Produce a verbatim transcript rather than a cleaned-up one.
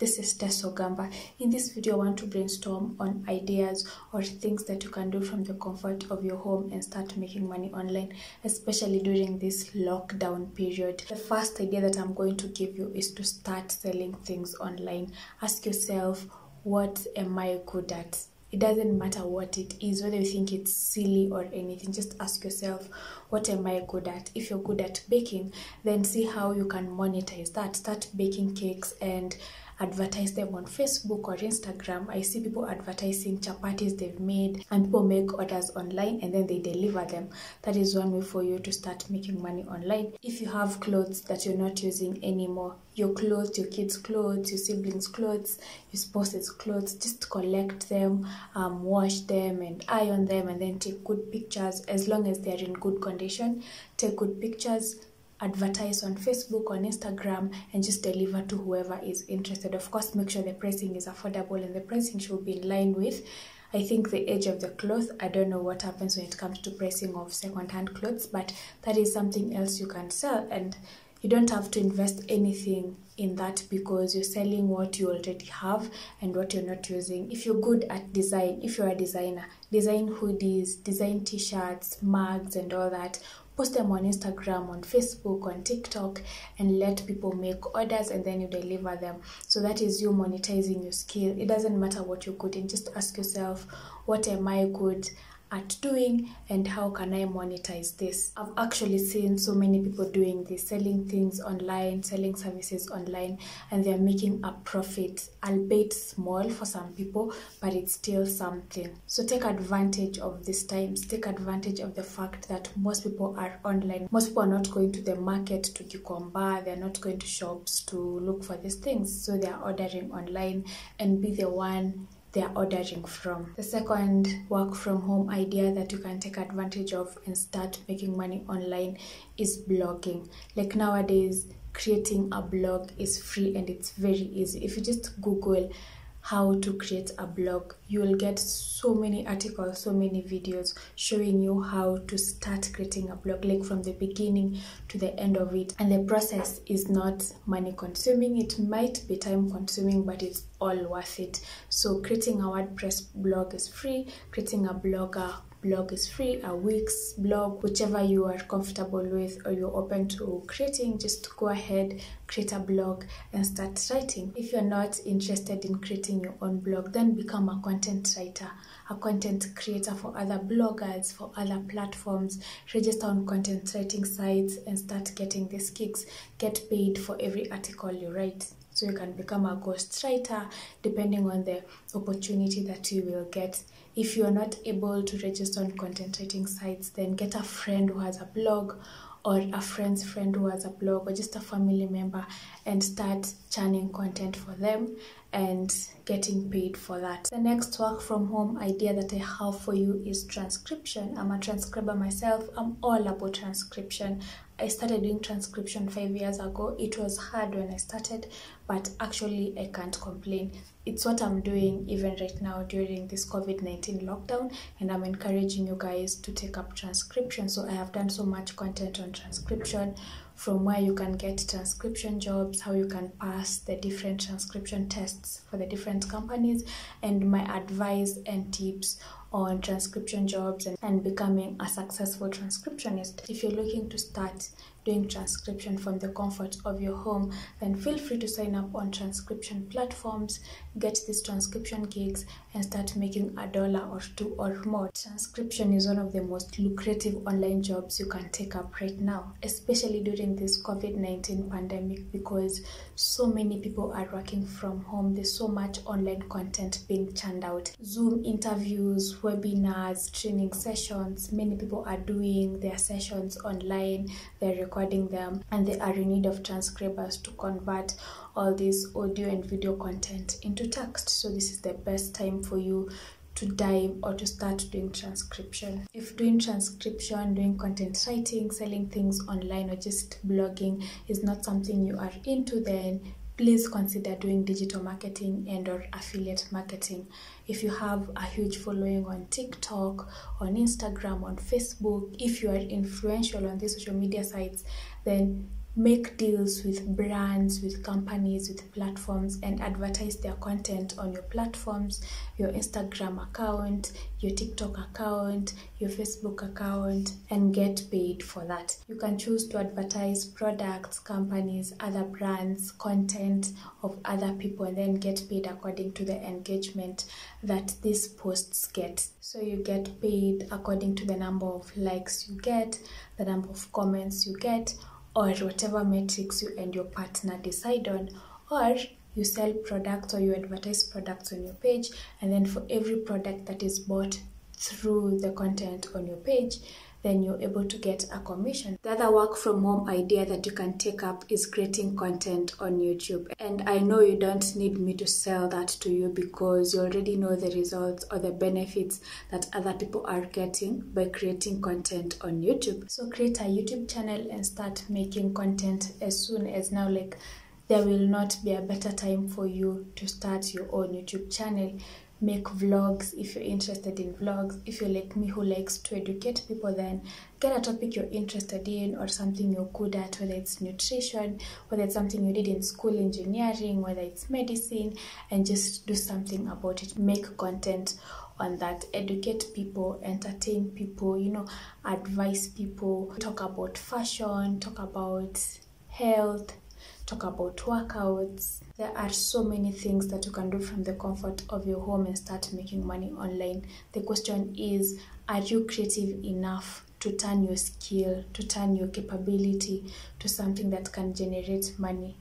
This is Tess Ogamba. In this video, I want to brainstorm on ideas or things that you can do from the comfort of your home and start making money online, especially during this lockdown period. The first idea that I'm going to give you is to start selling things online. Ask yourself, what am I good at? It doesn't matter what it is, whether you think it's silly or anything. Just ask yourself, what am I good at? If you're good at baking, then see how you can monetize that. Start baking cakes and advertise them on Facebook or Instagram. I see people advertising chapatis they've made, and people make orders online and then they deliver them. That is one way for you to start making money online. If you have clothes that you're not using anymore, your clothes, your kids' clothes, your siblings' clothes, your spouse's clothes, just collect them, um, wash them and iron them, and then take good pictures. As long as they're in good condition, take good pictures, advertise on Facebook, on Instagram, and just deliver to whoever is interested. Of course, make sure the pricing is affordable, and the pricing should be in line with, I think, the age of the cloth. I don't know what happens when it comes to pricing of second-hand clothes, but that is something else you can sell, and you don't have to invest anything in that because you're selling what you already have and what you're not using. If you're good at design, if you're a designer, design hoodies, design t-shirts, mugs, and all that. Post them on Instagram, on Facebook, on TikTok, and let people make orders, and then you deliver them. So that is you monetizing your skill. It doesn't matter what you're good in. Just ask yourself, what am I good at doing, and how can I monetize this? I've actually seen so many people doing this, selling things online, selling services online, and they're making a profit, albeit small for some people, but it's still something. So take advantage of these times. Take advantage of the fact that most people are online. Most people are not going to the market to Cucumber. They're not going to shops to look for these things. So they're ordering online, and be the one they are ordering from. The second work from home idea that you can take advantage of and start making money online is blogging. Like nowadays, creating a blog is free and it's very easy. If you just Google how to create a blog, you will get so many articles, so many videos showing you how to start creating a blog, like from the beginning to the end of it. And the process is not money consuming. It might be time consuming, but it's all worth it. So creating a WordPress blog is free, creating a blogger blog is free, a Wix blog, whichever you are comfortable with or you're open to creating, just go ahead, create a blog and start writing. If you're not interested in creating your own blog, then become a content writer, a content creator for other bloggers, for other platforms. Register on content writing sites and start getting these gigs. Get paid for every article you write. So you can become a ghostwriter depending on the opportunity that you will get. If you are not able to register on content writing sites, then get a friend who has a blog, or a friend's friend who has a blog, or just a family member, and start churning content for them and getting paid for that. The next work from home idea that I have for you is transcription. I'm a transcriber myself. I'm all about transcription. I started doing transcription five years ago. It was hard when I started, but actually I can't complain. It's what I'm doing even right now during this COVID nineteen lockdown, and I'm encouraging you guys to take up transcription. So I have done so much content on transcription, from where you can get transcription jobs, how you can pass the different transcription tests for the different companies, and my advice and tips on transcription jobs and, and becoming a successful transcriptionist. If you're looking to start doing transcription from the comfort of your home, then feel free to sign up on transcription platforms, get these transcription gigs, and start making a dollar or two or more. Transcription is one of the most lucrative online jobs you can take up right now, especially during this COVID nineteen pandemic, because so many people are working from home. There's so much online content being churned out. Zoom interviews, webinars, training sessions. Many people are doing their sessions online. They're recording them, and they are in need of transcribers to convert all this audio and video content into text. So this is the best time for you to dive or to start doing transcription. If doing transcription, doing content writing, selling things online, or just blogging is not something you are into, then please consider doing digital marketing and or affiliate marketing. If you have a huge following on TikTok, on Instagram, on Facebook, if you are influential on these social media sites, then make deals with brands, with companies, with platforms, and advertise their content on your platforms, your Instagram account, your TikTok account, your Facebook account, and get paid for that. You can choose to advertise products, companies, other brands, content of other people, and then get paid according to the engagement that these posts get. So you get paid according to the number of likes you get, the number of comments you get, or whatever metrics you and your partner decide on. Or you sell products or you advertise products on your page, and then for every product that is bought through the content on your page, then you're able to get a commission. The other work from home idea that you can take up is creating content on YouTube. And I know you don't need me to sell that to you because you already know the results or the benefits that other people are getting by creating content on YouTube. So create a YouTube channel and start making content as soon as now. Like, there will not be a better time for you to start your own YouTube channel. Make vlogs if you're interested in vlogs. If you're like me who likes to educate people, then get a topic you're interested in or something you're good at, whether it's nutrition, whether it's something you did in school, engineering, whether it's medicine, and just do something about it. Make content on that. Educate people, entertain people, you know, advise people, talk about fashion, talk about health, talk about workouts. There are so many things that you can do from the comfort of your home and start making money online. The question is, are you creative enough to turn your skill, to turn your capability to something that can generate money?